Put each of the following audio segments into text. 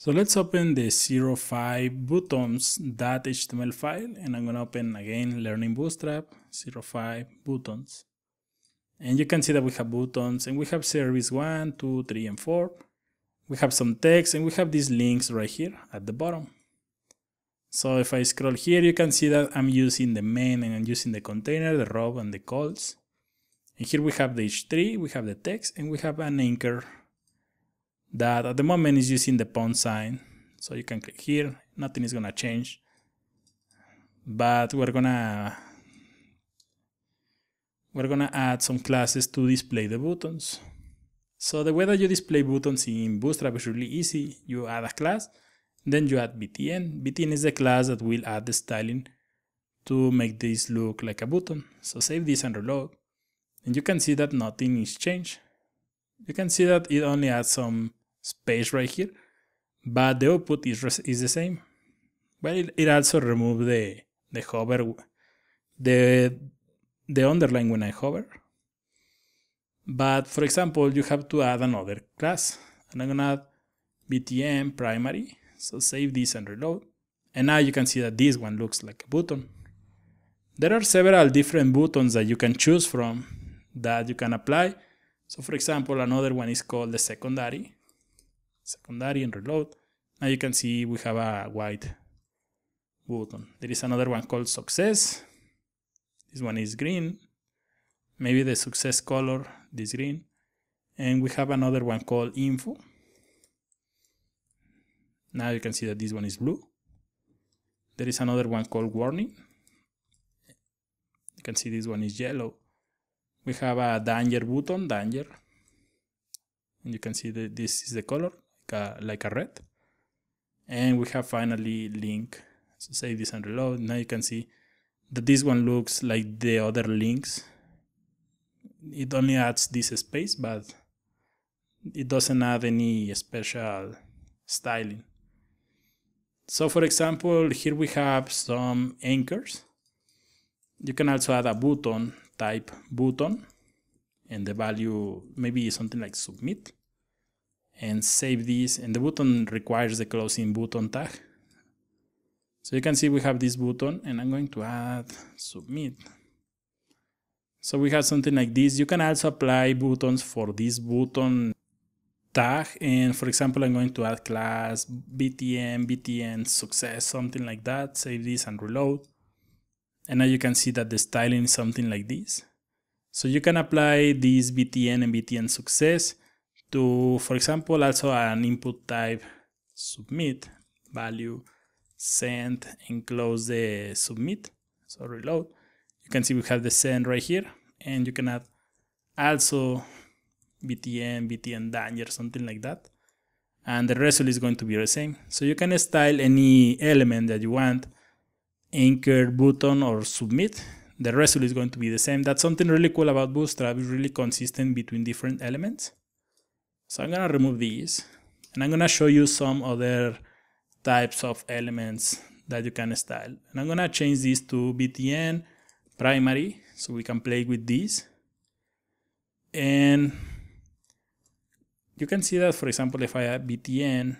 So let's open the 05buttons.html file, and I'm going to open again Learning Bootstrap 05 buttons. And you can see that we have buttons, and we have service 1, 2, 3, and 4. We have some text, and we have these links right here at the bottom. So if I scroll here, you can see that I'm using the main, and I'm using the container, the rob, and the calls. And here we have the h3, we have the text, and we have an anchor that at the moment is using the pound sign. So you can click here, nothing is going to change. But we're going to add some classes to display the buttons. So the way that you display buttons in Bootstrap is really easy. You add a class, then you add btn. btn is the class that will add the styling to make this look like a button. So save this and reload. And you can see that nothing is changed. You can see that it only adds some space right here, but the output is the same. But it also removes the hover, the underline when I hover. But for example, you have to add another class, and I'm gonna add btn primary. So save this and reload. And now you can see that this one looks like a button. There are several different buttons that you can choose from that you can apply. So for example, another one is called the secondary and reload. Now you can see we have a white button. There is another one called success. This one is green. Maybe the success color is green. And we have another one called info. Now you can see that this one is blue. There is another one called warning. You can see this one is yellow. We have a danger button, danger, and you can see that this is the color, like a red. And we have finally link. So save this and reload. Now you can see that this one looks like the other links. It only adds this space, but it doesn't add any special styling. So for example, here we have some anchors. You can also add a button, type button, and the value maybe something like submit, and save this. And the button requires the closing button tag. So you can see we have this button, and I'm going to add submit. So we have something like this. You can also apply buttons for this button tag. And for example, I'm going to add class btn success, something like that. Save this and reload. And now you can see that the styling is something like this. So you can apply these btn and btn success to, for example, also an input type submit, value send, and close the submit. So reload. You can see we have the send right here, and you can add also btn danger, something like that. And the result is going to be the same. So you can style any element that you want. Anchor, button, or submit, the result is going to be the same. That's something really cool about Bootstrap. It's really consistent between different elements. So I'm gonna remove these, and I'm gonna show you some other types of elements that you can style. And I'm gonna change this to btn primary, so we can play with these. And you can see that, for example, if I add btn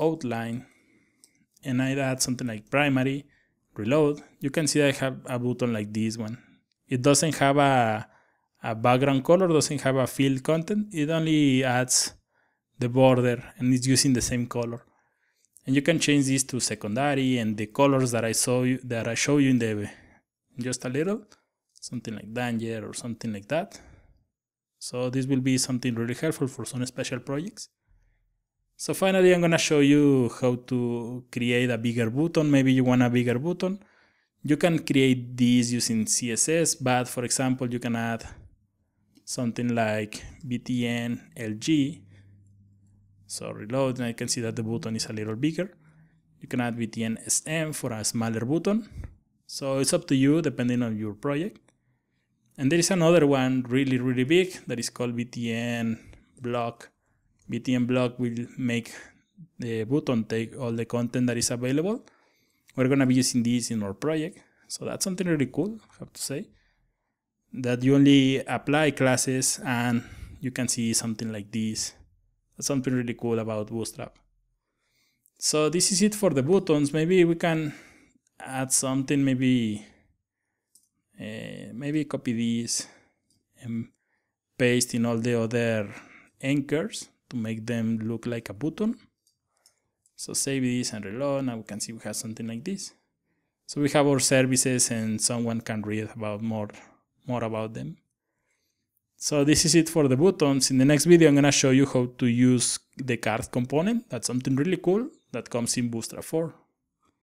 outline, and I add something like primary, reload, you can see that I have a button like this one. It doesn't have a background color, doesn't have a field content. It only adds the border, and it's using the same color. And you can change this to secondary, and the colors that I show you in the just a little, something like danger or something like that. So this will be something really helpful for some special projects. So finally, I'm gonna show you how to create a bigger button. Maybe you want a bigger button. You can create these using CSS, but for example, you can add something like btn lg. So reload, and I can see that the button is a little bigger. You can add btn sm for a smaller button. So it's up to you, depending on your project. And there is another one really, really big that is called btn block. btn block will make the button take all the content that is available. We're going to be using this in our project. So that's something really cool, I have to say, that you only apply classes and you can see something like this. That's something really cool about Bootstrap. So this is it for the buttons. Maybe we can add something. Maybe maybe copy these and paste in all the other anchors to make them look like a button. So save this and reload. Now we can see we have something like this. So we have our services and someone can read about more about them. So this is it for the buttons. In the next video I'm going to show you how to use the card component. That's something really cool that comes in Bootstrap 4.